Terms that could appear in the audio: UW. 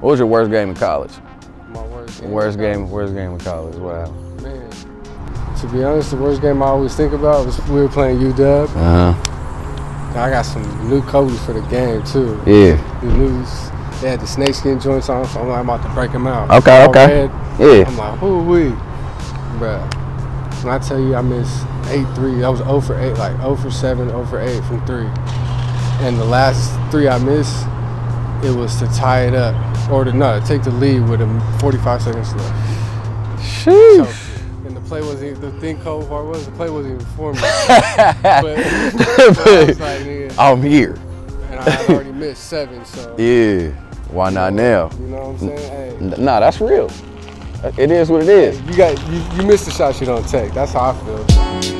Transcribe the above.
What was your worst game in college? My worst game. Worst game in college. Wow. Man, to be honest, the worst game I always think about was we were playing UW. I got some new coaches for the game too. Yeah. They had the snakeskin joints on, so I'm like, I'm about to break them out. Okay. Okay. Red. Yeah. I'm like, who we, bruh. When I tell you I missed 8 3s, I was 0 for 8, like 0 for 7, 0 for 8 from 3. And the last 3 I missed, it was to tie it up, or to not take the lead with 45 seconds left. Sheesh. So, and the play wasn't even, the thing cold part was, the play wasn't even for me. but I was like, nigga, I'm here. And I had already missed 7, so. Yeah, why not now? You know what I'm saying? Hey. Nah, that's real. It is what it is. You missed the shots you don't take. That's how I feel.